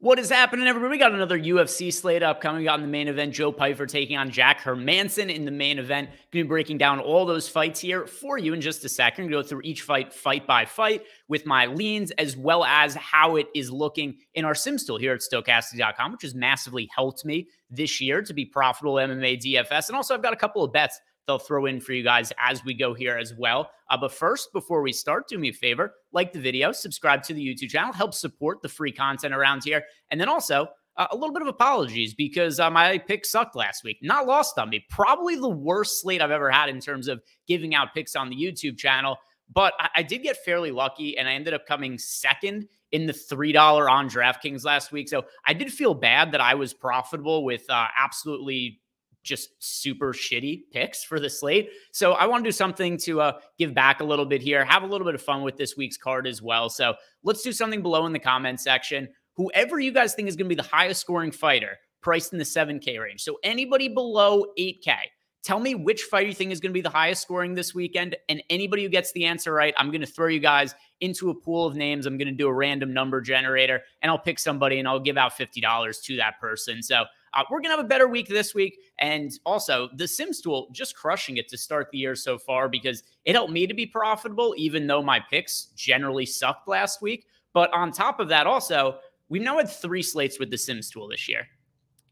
What is happening, everybody? We got another UFC slate upcoming. We got in the main event, Joe Pyfer taking on Jack Hermansson in the main event. Going to be breaking down all those fights here for you in just a second. Go through each fight, fight by fight, with my leans, as well as how it is looking in our Sims tool here at stokastic.com, which has massively helped me this year to be profitable MMA DFS. And also, I've got a couple of bets they'll throw in for you guys as we go here as well. But first, before we start, do me a favor, like the video, subscribe to the YouTube channel, help support the free content around here. And then also a little bit of apologies because my pick sucked last week. Not lost on me. Probably the worst slate I've ever had in terms of giving out picks on the YouTube channel. But I did get fairly lucky, and I ended up coming second in the $3 on DraftKings last week. So I did feel bad that I was profitable with absolutely just super shitty picks for the slate. So I want to do something to give back a little bit here, have a little bit of fun with this week's card as well. So let's do something below in the comment section. Whoever you guys think is going to be the highest scoring fighter priced in the 7K range. So anybody below 8K, tell me which fighter you think is going to be the highest scoring this weekend. And anybody who gets the answer right, I'm going to throw you guys into a pool of names. I'm going to do a random number generator, and I'll pick somebody, and I'll give out $50 to that person. So we're going to have a better week this week. And also, the Sims tool just crushing it to start the year so far, because it helped me to be profitable, even though my picks generally sucked last week. But on top of that, also, we've now had three slates with the Sims tool this year.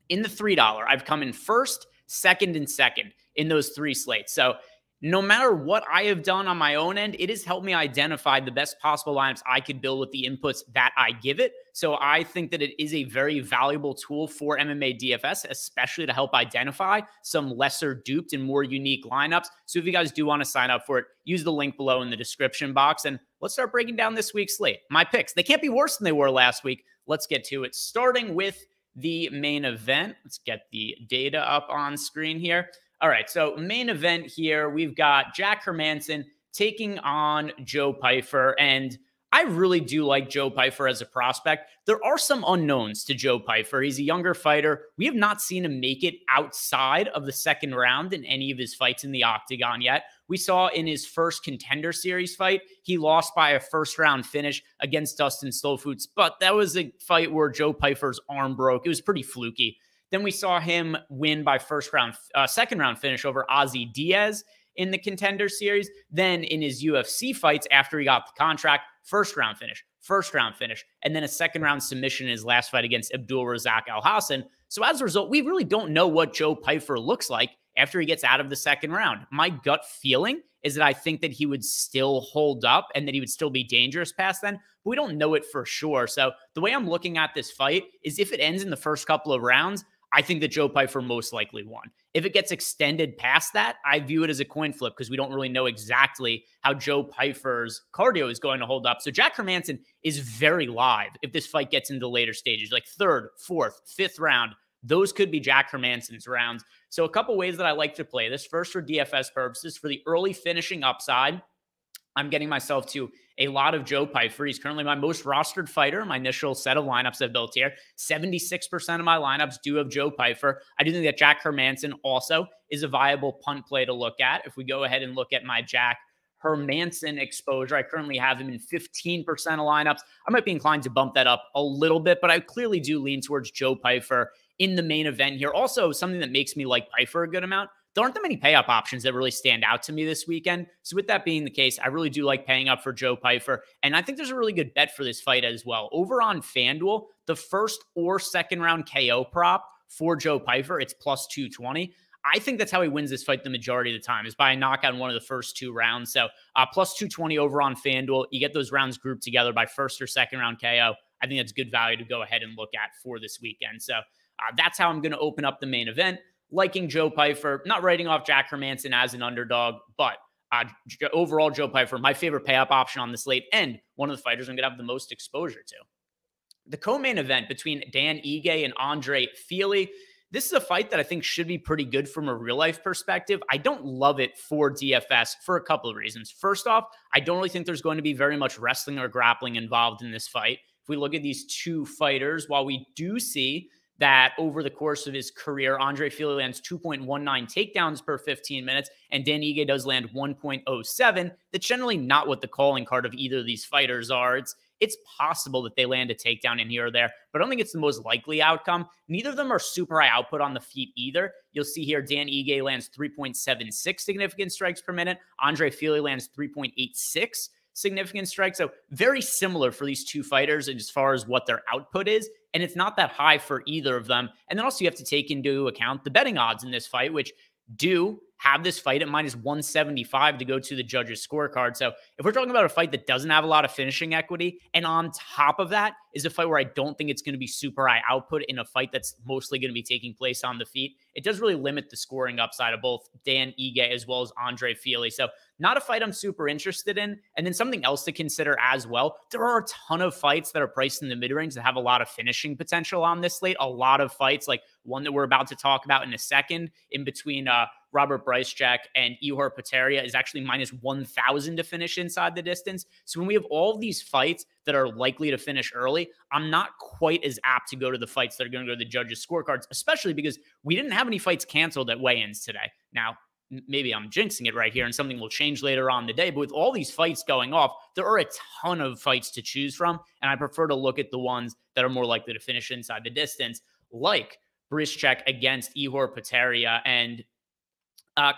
In the $3, I've come in first, second, and second in those three slates. So no matter what I have done on my own end, it has helped me identify the best possible lineups I could build with the inputs that I give it. So I think that it is a very valuable tool for MMA DFS, especially to help identify some lesser duped and more unique lineups. So if you guys do want to sign up for it, use the link below in the description box. And let's start breaking down this week's slate. My picks, they can't be worse than they were last week. Let's get to it, starting with the main event. Let's get the data up on screen here. All right, so main event here, we've got Jack Hermansson taking on Joe Pyfer, and I really do like Joe Pyfer as a prospect. There are some unknowns to Joe Pyfer. He's a younger fighter. We have not seen him make it outside of the second round in any of his fights in the octagon yet. We saw in his first Contender Series fight, he lost by a first-round finish against Dustin Stolfoots, but that was a fight where Joe Pyfer's arm broke. It was pretty fluky. Then we saw him win by second round finish over Ozzie Diaz in the Contender Series. Then in his UFC fights after he got the contract, first round finish, and then a second round submission in his last fight against Abdulrazak Al Hassan. So as a result, we really don't know what Joe Pyfer looks like after he gets out of the second round. My gut feeling is that I think that he would still hold up and that he would still be dangerous past then. But we don't know it for sure. So the way I'm looking at this fight is if it ends in the first couple of rounds, I think that Joe Pyfer most likely won. If it gets extended past that, I view it as a coin flip because we don't really know exactly how Joe Pyfer's cardio is going to hold up. So Jack Hermansson is very live if this fight gets into later stages, like third, fourth, fifth round. Those could be Jack Hermansson's rounds. So a couple ways that I like to play this. First, for DFS purposes, for the early finishing upside, I'm getting myself to a lot of Joe Pyfer. He's currently my most rostered fighter. My initial set of lineups I've built here, 76% of my lineups do have Joe Pyfer. I do think that Jack Hermansson also is a viable punt play to look at. If we go ahead and look at my Jack Hermansson exposure, I currently have him in 15% of lineups. I might be inclined to bump that up a little bit, but I clearly do lean towards Joe Pyfer in the main event here. Also, something that makes me like Pyfer a good amount, there aren't that many pay-up options that really stand out to me this weekend. So with that being the case, I really do like paying up for Joe Pyfer. And I think there's a really good bet for this fight as well. Over on FanDuel, the first or second round KO prop for Joe Pyfer, it's +220. I think that's how he wins this fight the majority of the time, is by a knockout in one of the first two rounds. So +220 over on FanDuel. You get those rounds grouped together by first or second round KO. I think that's good value to go ahead and look at for this weekend. So that's how I'm going to open up the main event. Liking Joe Pyfer, not writing off Jack Hermansson as an underdog, but overall Joe Pyfer, my favorite pay-up option on the slate and one of the fighters I'm going to have the most exposure to. The co-main event between Dan Ige and Andre Fili. This is a fight that I think should be pretty good from a real-life perspective. I don't love it for DFS for a couple of reasons. First off, I don't really think there's going to be very much wrestling or grappling involved in this fight. If we look at these two fighters, while we do see that over the course of his career, Andre Fili lands 2.19 takedowns per 15 minutes, and Dan Ige does land 1.07. That's generally not what the calling card of either of these fighters are. It's It's possible that they land a takedown in here or there, but I don't think it's the most likely outcome. Neither of them are super high output on the feet either. You'll see here, Dan Ige lands 3.76 significant strikes per minute. Andre Fili lands 3.86 significant strikes. So very similar for these two fighters as far as what their output is. And it's not that high for either of them. And then also you have to take into account the betting odds in this fight, which do have this fight at minus 175 to go to the judges' scorecard. So if we're talking about a fight that doesn't have a lot of finishing equity, and on top of that is a fight where I don't think it's going to be super high output in a fight that's mostly going to be taking place on the feet, it does really limit the scoring upside of both Dan Ige as well as Andre Fili. So not a fight I'm super interested in. And then something else to consider as well, there are a ton of fights that are priced in the mid-range that have a lot of finishing potential on this slate. A lot of fights, like one that we're about to talk about in a second, in between Robert Bryczek and Ihor Potieria, is actually minus 1,000 to finish inside the distance. So when we have all these fights that are likely to finish early, I'm not quite as apt to go to the fights that are going to go to the judges' scorecards, especially because we didn't have any fights canceled at weigh-ins today. Now, maybe I'm jinxing it right here and something will change later on in the day, but with all these fights going off, there are a ton of fights to choose from, and I prefer to look at the ones that are more likely to finish inside the distance, like Bryczek against Ihor Potieria. And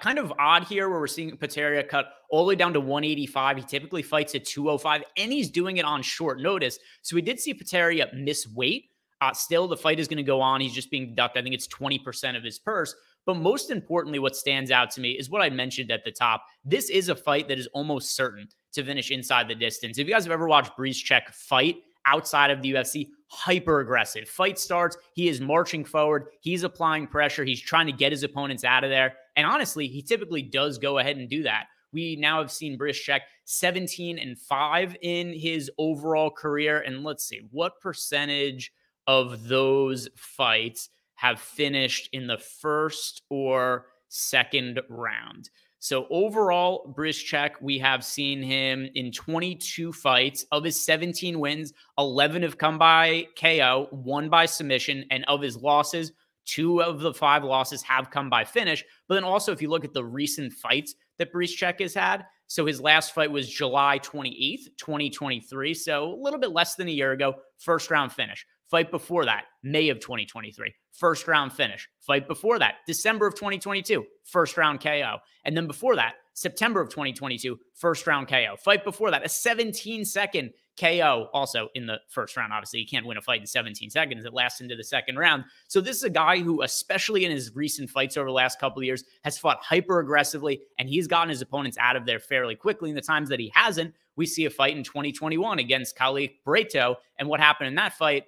kind of odd here where we're seeing Potieria cut all the way down to 185. He typically fights at 205, and he's doing it on short notice. So we did see Potieria miss weight. Still, the fight is going to go on. He's just being deducted. I think it's 20% of his purse. But most importantly, what stands out to me is what I mentioned at the top. This is a fight that is almost certain to finish inside the distance. If you guys have ever watched Bryczek fight outside of the UFC, hyper aggressive. Fight starts, he is marching forward, he's applying pressure, he's trying to get his opponents out of there. And honestly, he typically does go ahead and do that. We now have seen Bryczek 17-5 in his overall career. And let's see, what percentage of those fights have finished in the first or second round? So overall, Bryczek, we have seen him in 22 fights. Of his 17 wins, 11 have come by KO, 1 by submission, and of his losses, 2 of the 5 losses have come by finish. But then also, if you look at the recent fights that Bryczek has had, so his last fight was July 28th, 2023, so a little bit less than a year ago, first-round finish. Fight before that, May of 2023, first round finish. Fight before that, December of 2022, first round KO. And then before that, September of 2022, first round KO. Fight before that, a 17-second KO, also in the first round. Obviously, you can't win a fight in 17 seconds. It lasts into the second round. So this is a guy who, especially in his recent fights over the last couple of years, has fought hyper aggressively, and he's gotten his opponents out of there fairly quickly. In the times that he hasn't, we see a fight in 2021 against Carlos Prates. And what happened in that fight?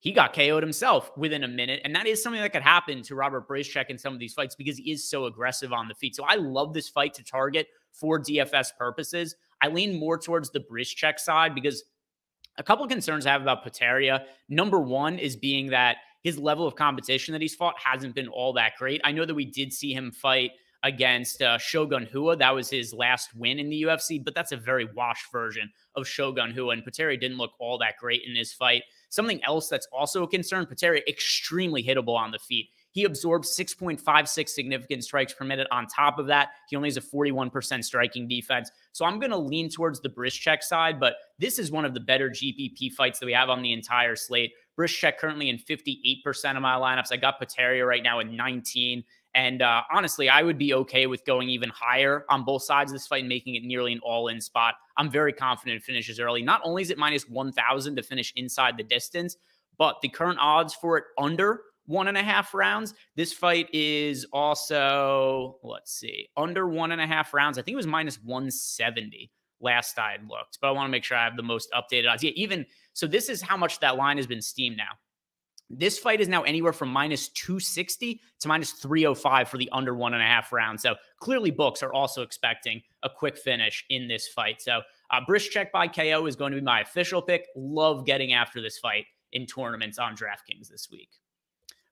He got KO'd himself within a minute, and that is something that could happen to Robert Bryczek in some of these fights because he is so aggressive on the feet. So I love this fight to target for DFS purposes. I lean more towards the Bryczek side because a couple of concerns I have about Potieria. Number one is being that his level of competition that he's fought hasn't been all that great. I know that we did see him fight against Shogun Rua. That was his last win in the UFC, but that's a very washed version of Shogun Rua, and Potieria didn't look all that great in his fight. Something else that's also a concern, Potieria extremely hittable on the feet. He absorbs 6.56 significant strikes per minute. On top of that, he only has a 41% striking defense. So I'm going to lean towards the Bryczek side, but this is one of the better GPP fights that we have on the entire slate. Bryczek currently in 58% of my lineups. I got Potieria right now in 19. And honestly, I would be okay with going even higher on both sides of this fight and making it nearly an all-in spot. I'm very confident it finishes early. Not only is it minus 1,000 to finish inside the distance, but the current odds for it under 1.5 rounds. This fight is also, let's see, under 1.5 rounds. I think it was minus 170 last I had looked, but I want to make sure I have the most updated odds. Yeah, even so, this is how much that line has been steamed now. This fight is now anywhere from minus 260 to minus 305 for the under 1.5 rounds. So clearly books are also expecting a quick finish in this fight. So Bryczek by KO is going to be my official pick. Love getting after this fight in tournaments on DraftKings this week.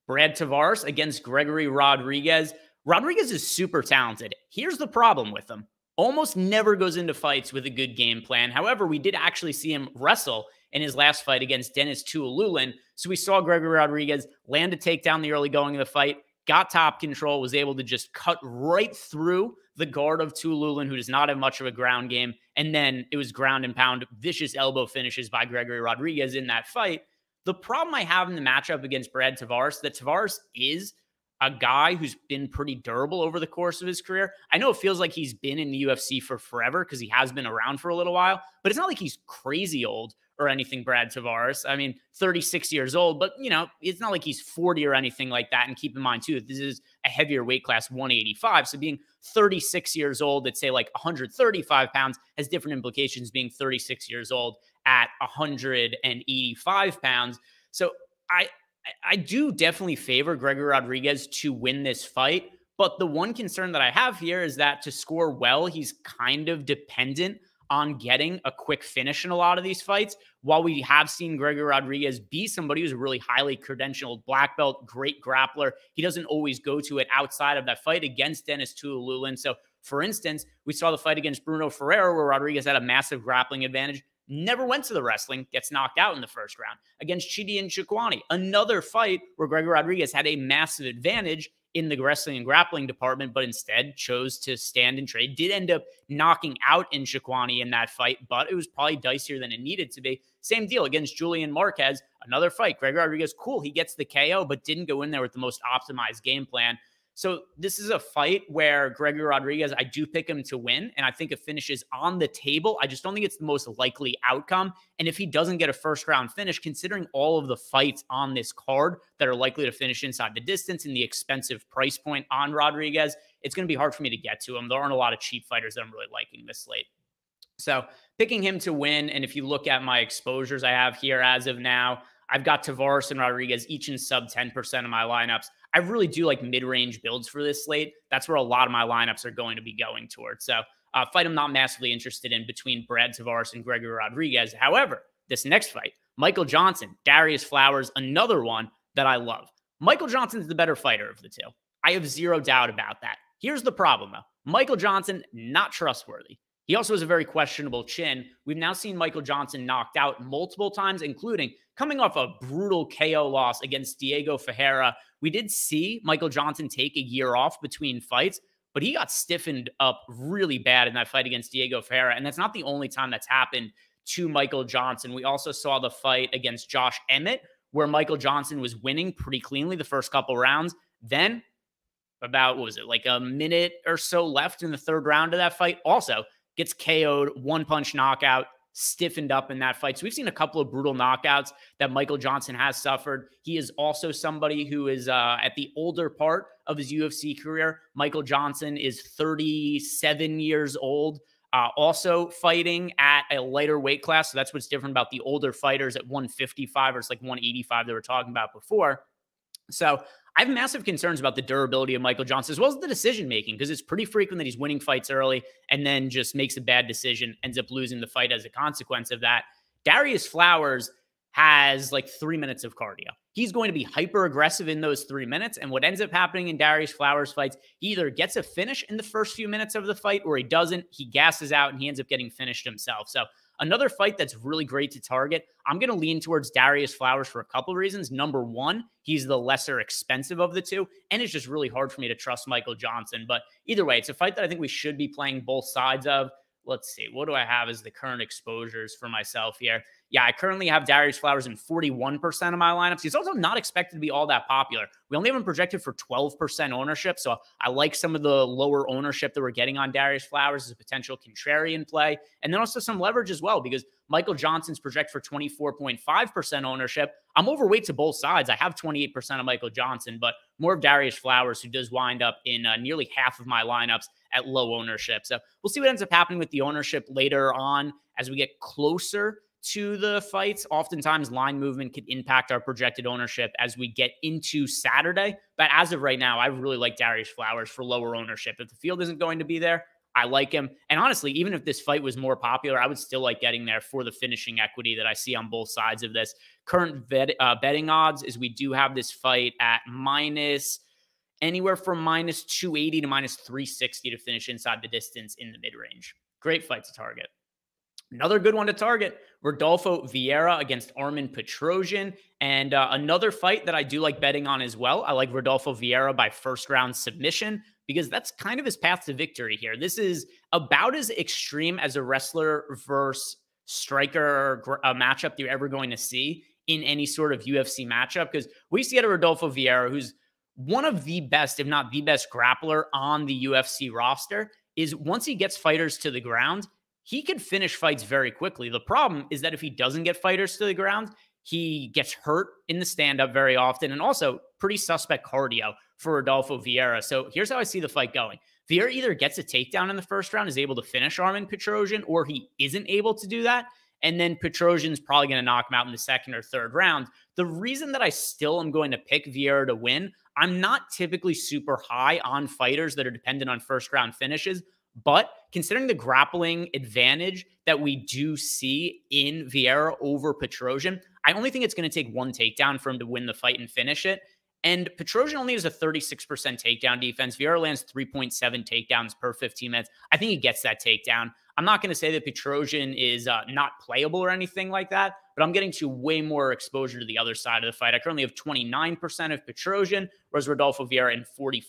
Brad Tavares against Gregory Rodriguez. Rodriguez is super talented. Here's the problem with him. Almost never goes into fights with a good game plan. However, we did actually see him wrestle in his last fight against Dennis Tiuliulin. So we saw Gregory Rodriguez land a takedown the early going of the fight, got top control, was able to just cut right through the guard of Tiuliulin, who does not have much of a ground game. And then it was ground and pound, vicious elbow finishes by Gregory Rodriguez in that fight. The problem I have in the matchup against Brad Tavares, that Tavares is a guy who's been pretty durable over the course of his career. I know it feels like he's been in the UFC for forever because he has been around for a little while, but it's not like he's crazy old or anything, Brad Tavares. I mean, 36 years old, but, you know, it's not like he's 40 or anything like that. And keep in mind, too, this is a heavier weight class, 185. So being 36 years old at, say, like 135 pounds has different implications being 36 years old at 185 pounds. So I do definitely favor Gregory Rodriguez to win this fight. But the one concern that I have here is that to score well, he's kind of dependent on getting a quick finish in a lot of these fights. While we have seen Gregory Rodriguez be somebody who's a really highly credentialed black belt, great grappler, he doesn't always go to it outside of that fight against Dennis Tiuliulin. So, for instance, we saw the fight against Bruno Ferreira where Rodriguez had a massive grappling advantage, never went to the wrestling, gets knocked out in the first round. Against Chidian Chukwani, another fight where Gregory Rodriguez had a massive advantage in the wrestling and grappling department, but instead chose to stand and trade. Did end up knocking out in Chukwani in that fight, but it was probably dicier than it needed to be. Same deal against Julian Marquez, another fight. Gregory Rodriguez, cool, he gets the KO, but didn't go in there with the most optimized game plan. So this is a fight where Gregory Rodriguez, I do pick him to win, and I think a finish is on the table. I just don't think it's the most likely outcome. And if he doesn't get a first-round finish, considering all of the fights on this card that are likely to finish inside the distance and the expensive price point on Rodriguez, it's going to be hard for me to get to him. There aren't a lot of cheap fighters that I'm really liking this slate. So picking him to win, and if you look at my exposures I have here as of now, I've got Tavares and Rodriguez each in sub 10% of my lineups. I really do like mid-range builds for this slate. That's where a lot of my lineups are going to be going towards. So fight I'm not massively interested in between Brad Tavares and Gregory Rodriguez. However, this next fight, Michael Johnson, Darius Flowers, another one that I love. Michael Johnson's the better fighter of the two. I have zero doubt about that. Here's the problem, though. Michael Johnson, not trustworthy. He also has a very questionable chin. We've now seen Michael Johnson knocked out multiple times, including coming off a brutal KO loss against Diego Ferreira. We did see Michael Johnson take a year off between fights, but he got stiffened up really bad in that fight against Diego Ferreira. And that's not the only time that's happened to Michael Johnson. We also saw the fight against Josh Emmett, where Michael Johnson was winning pretty cleanly the first couple rounds. Then about, what was it, like a minute or so left in the third round of that fight, also gets KO'd, one-punch knockout, stiffened up in that fight. So we've seen a couple of brutal knockouts that Michael Johnson has suffered. He is also somebody who is at the older part of his UFC career. Michael Johnson is 37 years old, also fighting at a lighter weight class. So that's what's different about the older fighters at 155 or it's like 185 that we're talking about before. So I have massive concerns about the durability of Michael Johnson as well as the decision-making, because it's pretty frequent that he's winning fights early and then just makes a bad decision, ends up losing the fight as a consequence of that. Darius Flowers has like 3 minutes of cardio. He's going to be hyper-aggressive in those 3 minutes, and what ends up happening in Darius Flowers' fights, he either gets a finish in the first few minutes of the fight or he doesn't. He gasses out and he ends up getting finished himself. So another fight that's really great to target, I'm going to lean towards Darius Flowers for a couple of reasons. Number one, he's the lesser expensive of the two, and it's just really hard for me to trust Michael Johnson. But either way, it's a fight that I think we should be playing both sides of. Let's see, what do I have as the current exposures for myself here? Yeah, I currently have Darius Flowers in 41% of my lineups. He's also not expected to be all that popular. We only have him projected for 12% ownership, so I like some of the lower ownership that we're getting on Darius Flowers as a potential contrarian play, and then also some leverage as well, because Michael Johnson's projected for 24.5% ownership. I'm overweight to both sides. I have 28% of Michael Johnson, but more of Darius Flowers, who does wind up in nearly half of my lineups at low ownership. So we'll see what ends up happening with the ownership later on as we get closer to the fights. Oftentimes line movement could impact our projected ownership as we get into Saturday. But as of right now, I really like Darius Flowers for lower ownership. If the field isn't going to be there, I like him. And honestly, even if this fight was more popular, I would still like getting there for the finishing equity that I see on both sides of this. Current betting odds is we do have this fight at minus anywhere from minus 280 to minus 360 to finish inside the distance in the mid-range. Great fight to target. Another good one to target, Rodolfo Vieira against Armen Petrosyan. And another fight that I do like betting on as well. I like Rodolfo Vieira by first-round submission because that's kind of his path to victory here. This is about as extreme as a wrestler versus striker matchup you're ever going to see in any sort of UFC matchup, because we see at a Rodolfo Vieira, who's one of the best, if not the best grappler on the UFC roster, is once he gets fighters to the ground, he can finish fights very quickly. The problem is that if he doesn't get fighters to the ground, he gets hurt in the stand-up very often, and also pretty suspect cardio for Rodolfo Vieira. So here's how I see the fight going. Vieira either gets a takedown in the first round, is able to finish Armen Petrosyan, or he isn't able to do that, and then Petrosian's probably going to knock him out in the second or third round. The reason that I still am going to pick Vieira to win, I'm not typically super high on fighters that are dependent on first-round finishes, but considering the grappling advantage that we do see in Vieira over Petrosyan, I only think it's going to take one takedown for him to win the fight and finish it. And Petrosyan only has a 36% takedown defense. Vieira lands 3.7 takedowns per 15 minutes. I think he gets that takedown. I'm not going to say that Petrosyan is not playable or anything like that, but I'm getting to way more exposure to the other side of the fight. I currently have 29% of Petrosyan, whereas Rodolfo Vieira in 45%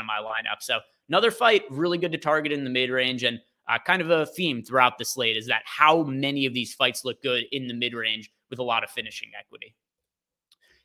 of my lineup. So another fight, really good to target in the mid-range, and kind of a theme throughout the slate is that how many of these fights look good in the mid-range with a lot of finishing equity.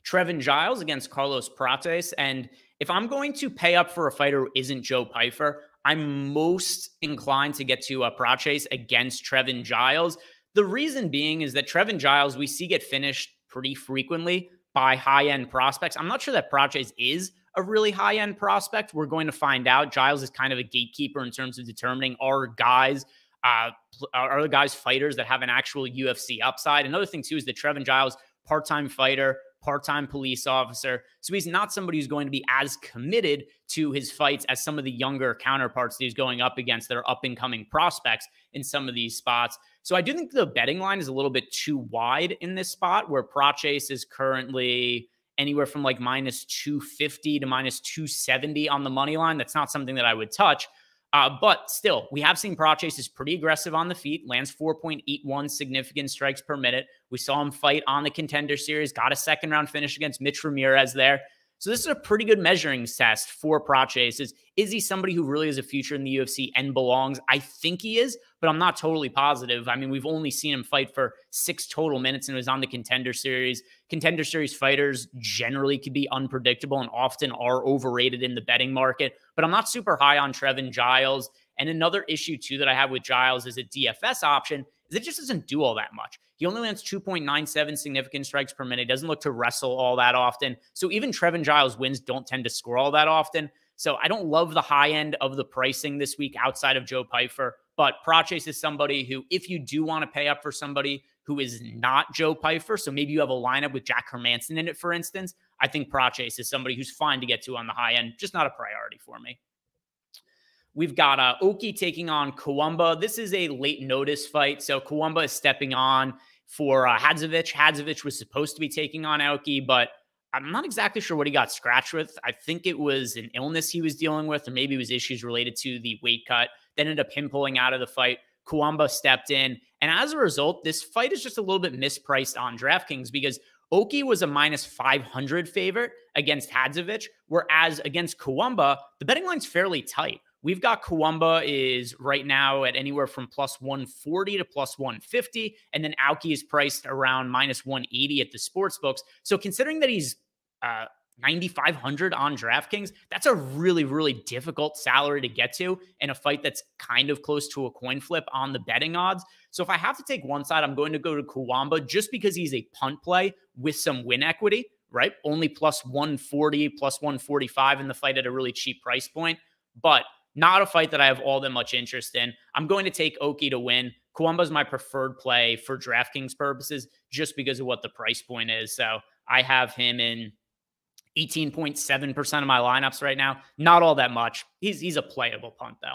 Trevin Giles against Carlos Prates, and if I'm going to pay up for a fighter who isn't Joe Pyfer, I'm most inclined to get to Prates against Trevin Giles. The reason being is that Trevin Giles, we see get finished pretty frequently by high-end prospects. I'm not sure that Prates is a really high-end prospect. We're going to find out. Giles is kind of a gatekeeper in terms of determining are the guys fighters that have an actual UFC upside. Another thing, too, is that Trevin Giles, part-time fighter, part-time police officer. So he's not somebody who's going to be as committed to his fights as some of the younger counterparts that he's going up against that are up-and-coming prospects in some of these spots. So I do think the betting line is a little bit too wide in this spot, where Prates is currently anywhere from like minus 250 to minus 270 on the money line. That's not something that I would touch. But still, we have seen Prates is pretty aggressive on the feet, lands 4.81 significant strikes per minute. We saw him fight on the Contender Series, got a second-round finish against Mitch Ramirez there. So this is a pretty good measuring test for Prates. Is he somebody who really has a future in the UFC and belongs? I think he is, but I'm not totally positive. I mean, we've only seen him fight for 6 total minutes, and it was on the Contender Series. Contender Series fighters generally can be unpredictable and often are overrated in the betting market, but I'm not super high on Trevin Giles. And another issue, too, that I have with Giles as a DFS option is it just doesn't do all that much. He only lands 2.97 significant strikes per minute. He doesn't look to wrestle all that often. So even Trevin Giles' wins don't tend to score all that often. So I don't love the high end of the pricing this week outside of Joe Pyfer. But Prates is somebody who, if you do want to pay up for somebody who is not Joe Pyfer, so maybe you have a lineup with Jack Hermansson in it, for instance, I think Prates is somebody who's fine to get to on the high end, just not a priority for me. We've got Aoki taking on Kuamba. This is a late notice fight. So Kuamba is stepping on for Hadzovic. Hadzovic was supposed to be taking on Aoki, but I'm not exactly sure what he got scratched with. I think it was an illness he was dealing with, or maybe it was issues related to the weight cut. That ended up him pulling out of the fight. Kuamba stepped in. And as a result, this fight is just a little bit mispriced on DraftKings because Aoki was a minus 500 favorite against Hadzovic, whereas against Kuamba, the betting line's fairly tight. We've got Kuamba is right now at anywhere from plus 140 to plus 150, and then Aoki is priced around minus 180 at the sports books. So considering that he's 9,500 on DraftKings, that's a really, really difficult salary to get to in a fight that's kind of close to a coin flip on the betting odds. So if I have to take one side, I'm going to go to Kuamba just because he's a punt play with some win equity, right? Only plus 140, plus 145 in the fight at a really cheap price point. But not a fight that I have all that much interest in. I'm going to take Aoki to win. Kuamba is my preferred play for DraftKings purposes just because of what the price point is. So I have him in 18.7% of my lineups right now. Not all that much. He's a playable punt, though.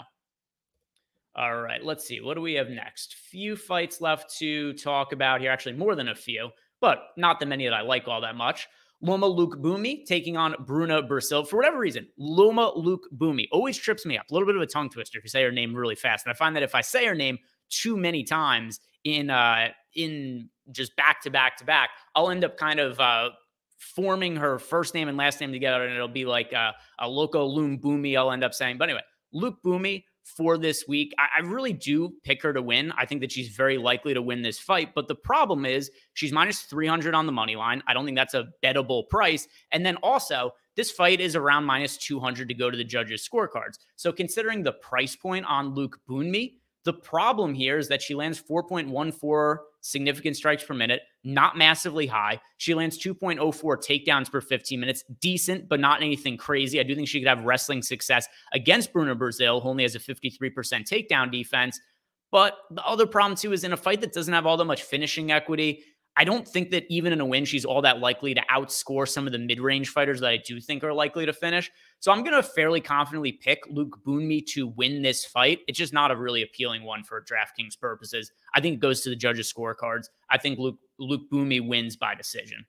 All right, let's see. What do we have next? Few fights left to talk about here. Actually, more than a few, but not that many that I like all that much. Loma Lookboonmee taking on Bruna Brasil. For whatever reason, Loma Lookboonmee always trips me up. A little bit of a tongue twister if you say her name really fast. And I find that if I say her name too many times, in just back to back to back, I'll end up kind of forming her first name and last name together, and it'll be like a Loco Lookboonmee, I'll end up saying. But anyway, Lookboonmee for this week. I really do pick her to win. I think that she's very likely to win this fight. But the problem is she's minus 300 on the money line. I don't think that's a bettable price. And then also, this fight is around minus 200 to go to the judges' scorecards. So considering the price point on Lookboonmee, the problem here is that she lands 4.14 significant strikes per minute, not massively high. She lands 2.04 takedowns per 15 minutes, decent, but not anything crazy. I do think she could have wrestling success against Bruna Brazil, who only has a 53% takedown defense. But the other problem, too, is in a fight that doesn't have all that much finishing equity, I don't think that even in a win, she's all that likely to outscore some of the mid-range fighters that I do think are likely to finish. So I'm going to fairly confidently pick Lookboonmee to win this fight. It's just not a really appealing one for DraftKings purposes. I think it goes to the judges' scorecards. I think Lookboonmee wins by decision.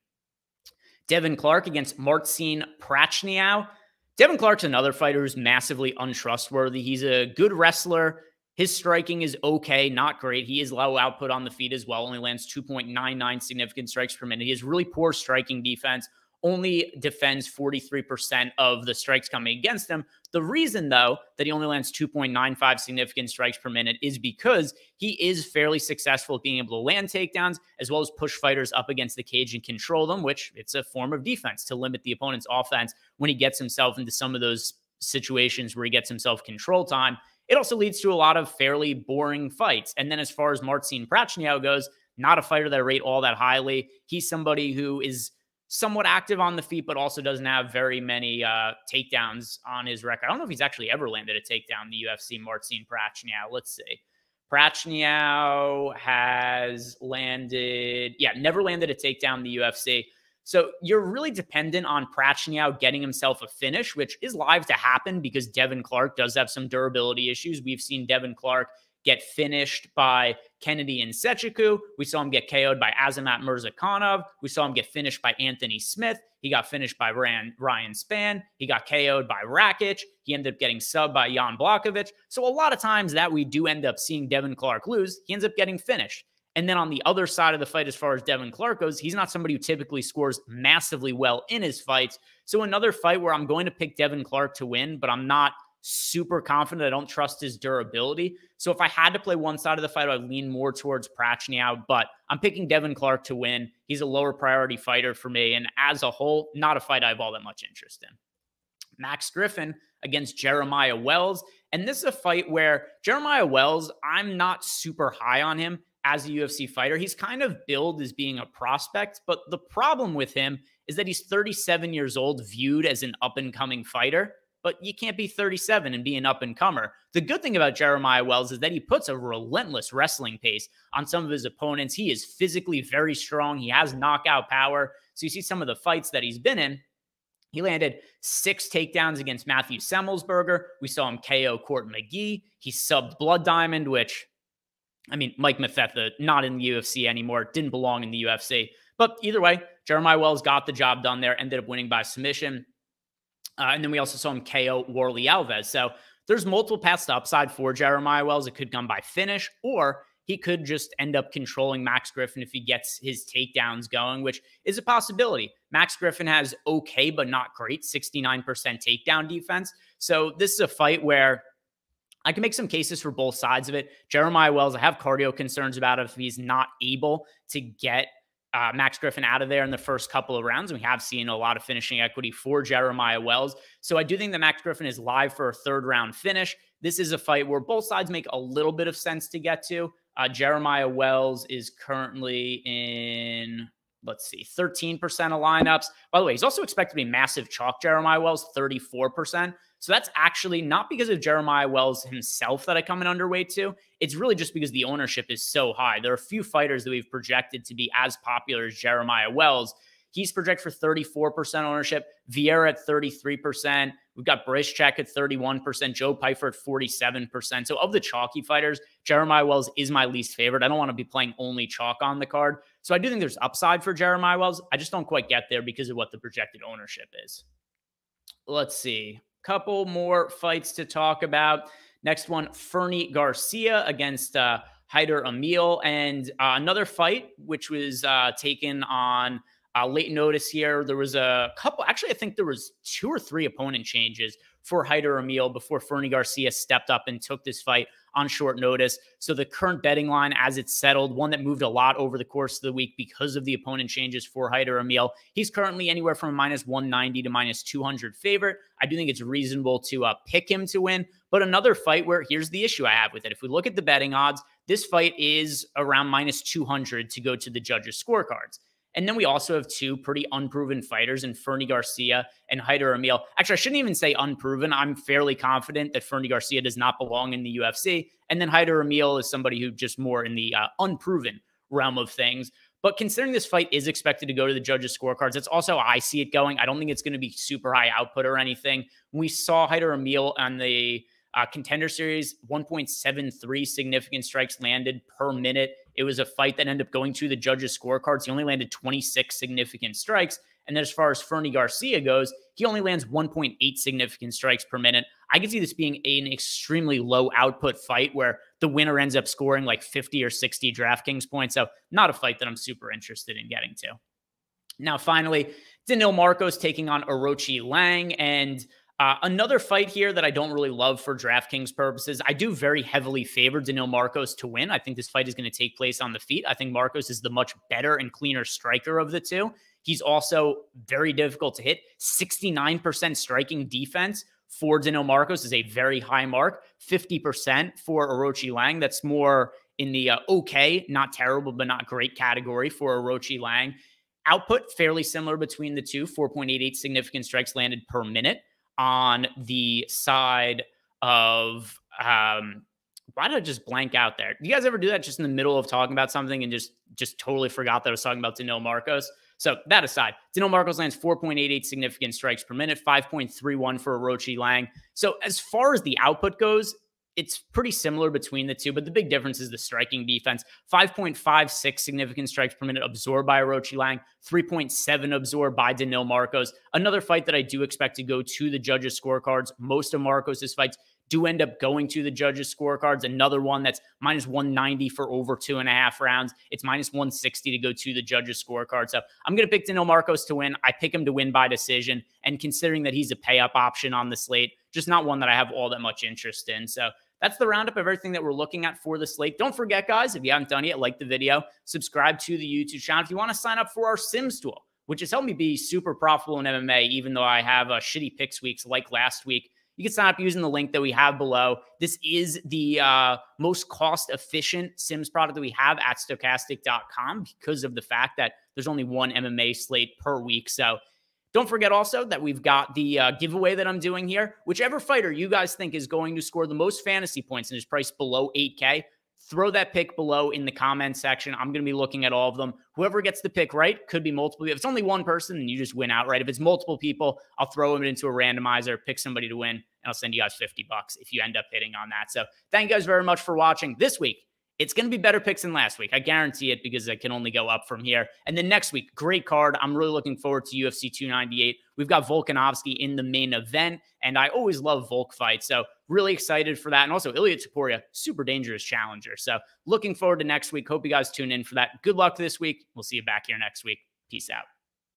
Devin Clark against Marcin Prachnio. Devin Clark's another fighter who's massively untrustworthy. He's a good wrestler. His striking is okay, not great. He is low output on the feet as well, only lands 2.99 significant strikes per minute. He has really poor striking defense, only defends 43% of the strikes coming against him. The reason, though, that he only lands 2.95 significant strikes per minute is because he is fairly successful at being able to land takedowns as well as push fighters up against the cage and control them, which it's a form of defense to limit the opponent's offense when he gets himself into some of those situations where he gets himself control time. It also leads to a lot of fairly boring fights. And then as far as Marcin Prachnio goes, not a fighter that I rate all that highly. He's somebody who is somewhat active on the feet, but also doesn't have very many takedowns on his record. I don't know if he's actually ever landed a takedown in the UFC, Marcin Prachnio. Let's see. Prachnio has landed, never landed a takedown in the UFC. So you're really dependent on Prachnio getting himself a finish, which is live to happen because Devin Clark does have some durability issues. We've seen Devin Clark get finished by Kennedy and Sechiku. We saw him get KO'd by Azamat Mirzakhanov. We saw him get finished by Anthony Smith. He got finished by Ryan Spann. He got KO'd by Rakic. He ended up getting subbed by Jan Blachowicz. So a lot of times that we do end up seeing Devin Clark lose, he ends up getting finished. And then on the other side of the fight, as far as Devin Clark goes, he's not somebody who typically scores massively well in his fights. So another fight where I'm going to pick Devin Clark to win, but I'm not super confident. I don't trust his durability. So if I had to play one side of the fight, I'd lean more towards Prachnio, but I'm picking Devin Clark to win. He's a lower priority fighter for me. And as a whole, not a fight I have all that much interest in. Max Griffin against Jeremiah Wells. And this is a fight where Jeremiah Wells, I'm not super high on him as a UFC fighter. He's kind of billed as being a prospect, but the problem with him is that he's 37 years old, viewed as an up-and-coming fighter, but you can't be 37 and be an up-and-comer. The good thing about Jeremiah Wells is that he puts a relentless wrestling pace on some of his opponents. He is physically very strong. He has knockout power. So you see some of the fights that he's been in. He landed 6 takedowns against Matthew Semmelsberger. We saw him KO Court McGee. He subbed Blood Diamond, which, I mean, Mike Mifetha, not in the UFC anymore, didn't belong in the UFC. But either way, Jeremiah Wells got the job done there, ended up winning by submission. And then we also saw him KO Worley Alves. So there's multiple paths to upside for Jeremiah Wells. It could come by finish, or he could just end up controlling Max Griffin if he gets his takedowns going, which is a possibility. Max Griffin has okay, but not great, 69% takedown defense. So this is a fight where I can make some cases for both sides of it. Jeremiah Wells, I have cardio concerns about if he's not able to get Max Griffin out of there in the first couple of rounds. We have seen a lot of finishing equity for Jeremiah Wells. So I do think that Max Griffin is live for a third-round finish. This is a fight where both sides make a little bit of sense to get to. Jeremiah Wells is currently in, let's see, 13% of lineups. By the way, he's also expected to be massive chalk, Jeremiah Wells, 34%. So that's actually not because of Jeremiah Wells himself that I come in underweight to. It's really just because the ownership is so high. There are a few fighters that we've projected to be as popular as Jeremiah Wells. He's projected for 34% ownership, Vieira at 33%. We've got Bryczek at 31%, Joe Pyfer at 47%. So of the chalky fighters, Jeremiah Wells is my least favorite. I don't want to be playing only chalk on the card. So I do think there's upside for Jeremiah Wells. I just don't quite get there because of what the projected ownership is. Let's see. Couple more fights to talk about. Next one, Fernie Garcia against Haider Emil. And another fight, which was taken on late notice here. There was a couple, actually, I think there was 2 or 3 opponent changes for Haider Emil before Fernie Garcia stepped up and took this fight on short notice. So the current betting line as it's settled, one that moved a lot over the course of the week because of the opponent changes for Haider Emil. He's currently anywhere from -190 to -200 favorite. I do think it's reasonable to pick him to win. But another fight where here's the issue I have with it. If we look at the betting odds, this fight is around -200 to go to the judges' scorecards. And then we also have 2 pretty unproven fighters in Fernie Garcia and Haider Emil. Actually, I shouldn't even say unproven. I'm fairly confident that Fernie Garcia does not belong in the UFC. And then Haider Emil is somebody who just more in the unproven realm of things. But considering this fight is expected to go to the judges' scorecards, that's also how I see it going. I don't think it's going to be super high output or anything. We saw Haider Emil on the Contender Series, 1.73 significant strikes landed per minute. It was a fight that ended up going to the judges' scorecards. He only landed 26 significant strikes. And then as far as Fernie Garcia goes, he only lands 1.8 significant strikes per minute. I could see this being an extremely low output fight where the winner ends up scoring like 50 or 60 DraftKings points. So not a fight that I'm super interested in getting to. Now, finally, Daniel Marcos taking on Orochi Lang. And another fight here that I don't really love for DraftKings purposes. I do very heavily favor Daniel Marcos to win. I think this fight is going to take place on the feet. I think Marcos is the much better and cleaner striker of the two. He's also very difficult to hit. 69% striking defense for Daniel Marcos is a very high mark. 50% for Orochi Lang. That's more in the okay, not terrible, but not great category for Orochi Lang. Output fairly similar between the two. 4.88 significant strikes landed per minute. On the side of, why did I just blank out there? You guys ever do that just in the middle of talking about something and just totally forgot that I was talking about Daniel Marcos? So that aside, Daniel Marcos lands 4.88 significant strikes per minute, 5.31 for Orochi Lang. So as far as the output goes, it's pretty similar between the two, but the big difference is the striking defense. 5.56 significant strikes per minute absorbed by Orochi Lang, 3.7 absorbed by Daniel Marcos. Another fight that I do expect to go to the judges' scorecards. Most of Marcos' fights do end up going to the judges' scorecards. Another one that's -190 for over 2.5 rounds. It's -160 to go to the judges' scorecards. So I'm going to pick Daniel Marcos to win. I pick him to win by decision. And considering that he's a pay-up option on the slate, just not one that I have all that much interest in. So that's the roundup of everything that we're looking at for the slate. Don't forget, guys, if you haven't done it yet, like the video, subscribe to the YouTube channel. If you want to sign up for our Sims Duel, which has helped me be super profitable in MMA, even though I have shitty picks weeks like last week, you can sign up using the link that we have below. This is the most cost-efficient Sims product that we have at stokastic.com because of the fact that there's only one MMA slate per week. So don't forget also that we've got the giveaway that I'm doing here. Whichever fighter you guys think is going to score the most fantasy points and is priced below 8K, throw that pick below in the comment section. I'm going to be looking at all of them. Whoever gets the pick right, could be multiple. If it's only one person, then you just win outright. If it's multiple people, I'll throw them into a randomizer, pick somebody to win, and I'll send you guys $50 if you end up hitting on that. So thank you guys very much for watching. This week, it's going to be better picks than last week. I guarantee it because I can only go up from here. And then next week, great card. I'm really looking forward to UFC 298. We've got Volkanovski in the main event, and I always love Volk fights. So really excited for that. And also Ilia Topuria, super dangerous challenger. So looking forward to next week. Hope you guys tune in for that. Good luck this week. We'll see you back here next week. Peace out.